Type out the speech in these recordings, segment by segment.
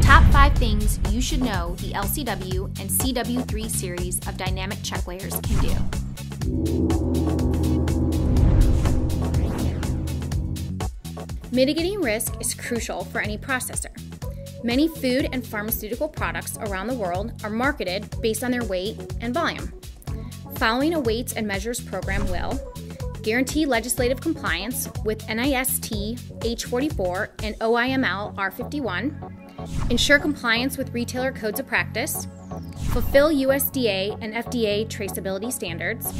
Top 5 things you should know the LCW and CW3 series of dynamic check layers can do. Mitigating risk is crucial for any processor. Many food and pharmaceutical products around the world are marketed based on their weight and volume. Following a weights and measures program will guarantee legislative compliance with NIST H44 and OIML R51, ensure compliance with retailer codes of practice, fulfill USDA and FDA traceability standards,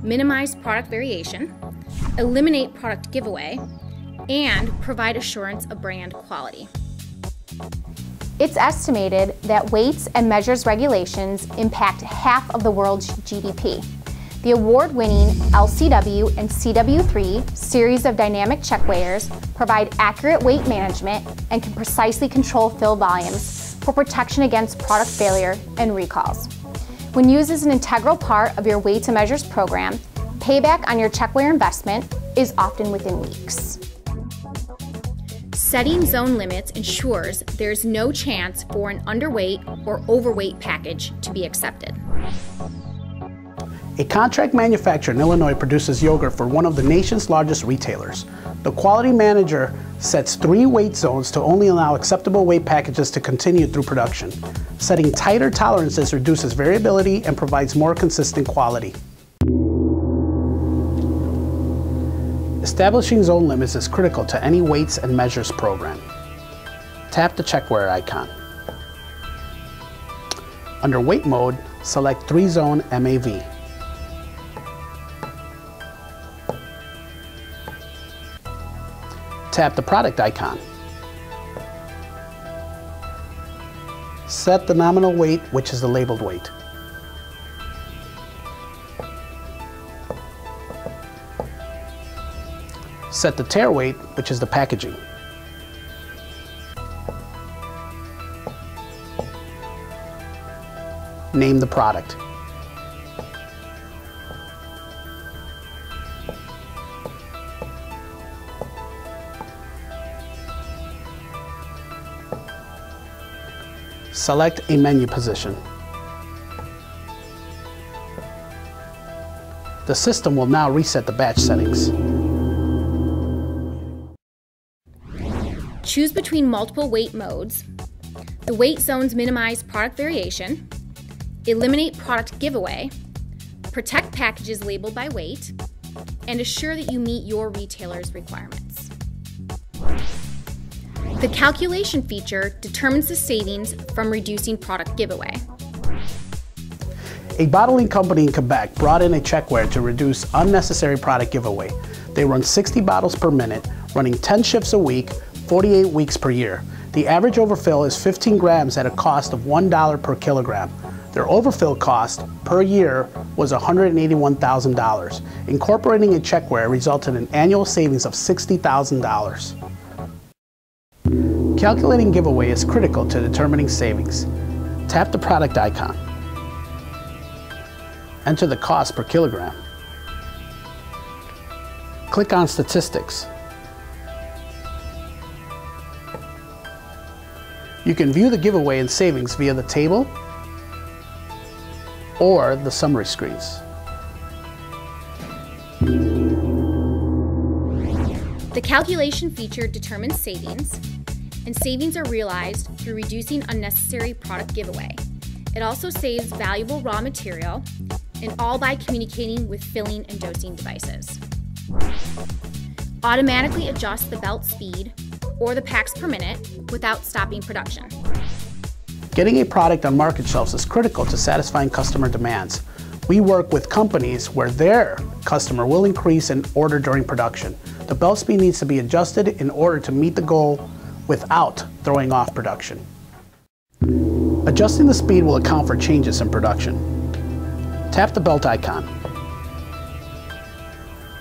minimize product variation, eliminate product giveaway, and provide assurance of brand quality. It's estimated that weights and measures regulations impact half of the world's GDP. The award-winning LCW and CW3 series of dynamic check layers provide accurate weight management and can precisely control fill volumes for protection against product failure and recalls. When used as an integral part of your weights and measures program, payback on your check layer investment is often within weeks. Setting zone limits ensures there is no chance for an underweight or overweight package to be accepted. A contract manufacturer in Illinois produces yogurt for one of the nation's largest retailers. The quality manager sets 3 weight zones to only allow acceptable weight packages to continue through production. Setting tighter tolerances reduces variability and provides more consistent quality. Establishing zone limits is critical to any weights and measures program. Tap the checkware icon. Under weight mode, select 3-zone MAV. Tap the product icon. Set the nominal weight, which is the labeled weight. Set the tear weight, which is the packaging. Name the product. Select a menu position. The system will now reset the batch settings. Choose between multiple weight modes. The weight zones minimize product variation, eliminate product giveaway, protect packages labeled by weight, and assure that you meet your retailer's requirements. The calculation feature determines the savings from reducing product giveaway. A bottling company in Quebec brought in a checkware to reduce unnecessary product giveaway. They run 60 bottles per minute, running 10 shifts a week, 48 weeks per year. The average overfill is 15 grams at a cost of $1 per kilogram. Their overfill cost per year was $181,000. Incorporating a checkware resulted in annual savings of $60,000. Calculating giveaway is critical to determining savings. Tap the product icon. Enter the cost per kilogram. Click on Statistics. You can view the giveaway and savings via the table or the summary screens. The calculation feature determines savings, and savings are realized through reducing unnecessary product giveaway. It also saves valuable raw material, and all by communicating with filling and dosing devices. Automatically adjust the belt speed or the packs per minute without stopping production. Getting a product on market shelves is critical to satisfying customer demands. We work with companies where their customer will increase an order during production. The belt speed needs to be adjusted in order to meet the goal without throwing off production. Adjusting the speed will account for changes in production. Tap the belt icon.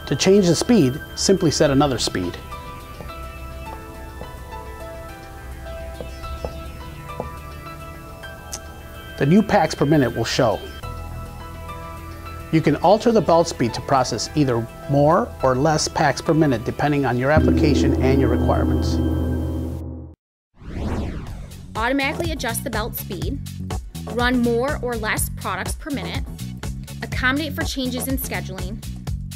To change the speed, simply set another speed. The new packs per minute will show. You can alter the belt speed to process either more or less packs per minute depending on your application and your requirements. Automatically adjust the belt speed, run more or less products per minute, accommodate for changes in scheduling,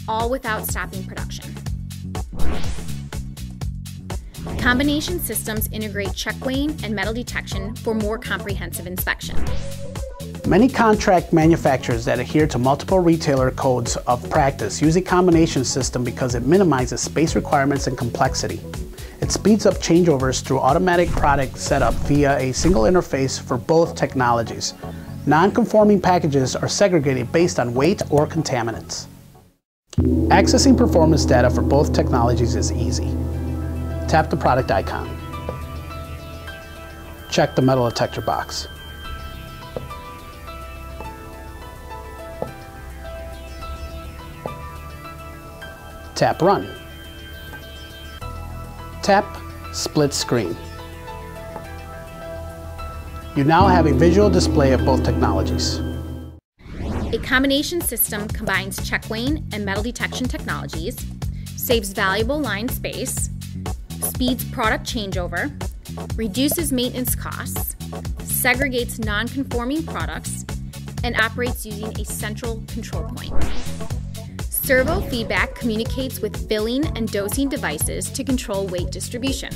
all without stopping production. Combination systems integrate check weighing and metal detection for more comprehensive inspection. Many contract manufacturers that adhere to multiple retailer codes of practice use a combination system because it minimizes space requirements and complexity. It speeds up changeovers through automatic product setup via a single interface for both technologies. Non-conforming packages are segregated based on weight or contaminants. Accessing performance data for both technologies is easy. Tap the product icon. Check the metal detector box. Tap Run. Tap Split Screen. You now have a visual display of both technologies. A combination system combines check weighing and metal detection technologies, saves valuable line space, speeds product changeover, reduces maintenance costs, segregates non-conforming products, and operates using a central control point. Servo feedback communicates with filling and dosing devices to control weight distribution.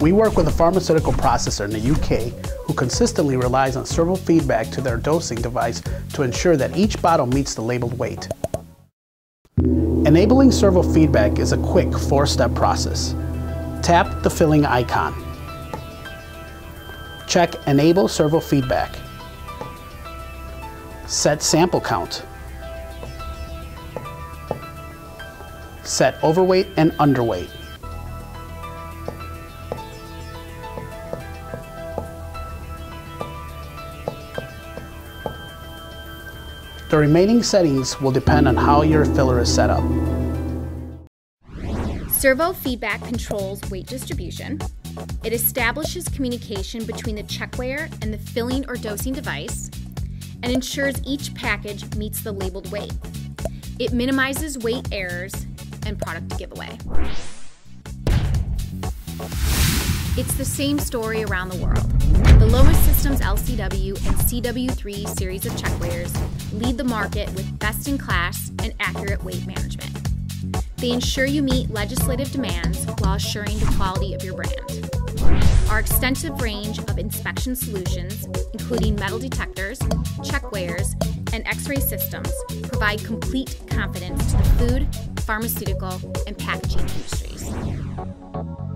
We work with a pharmaceutical processor in the UK who consistently relies on servo feedback to their dosing device to ensure that each bottle meets the labeled weight. Enabling servo feedback is a quick four-step process. Tap the filling icon. Check Enable Servo Feedback. Set Sample Count. Set overweight and underweight. The remaining settings will depend on how your filler is set up. Servo feedback controls weight distribution. It establishes communication between the check weigher and the filling or dosing device and ensures each package meets the labeled weight. It minimizes weight errors and product giveaway. It's the same story around the world. The Loma Systems LCW and CW3 series of check weighers lead the market with best-in-class and accurate weight management. They ensure you meet legislative demands while assuring the quality of your brand. Our extensive range of inspection solutions, including metal detectors, check weighers, and X-ray systems, provide complete confidence to the food, pharmaceutical, and packaging industries.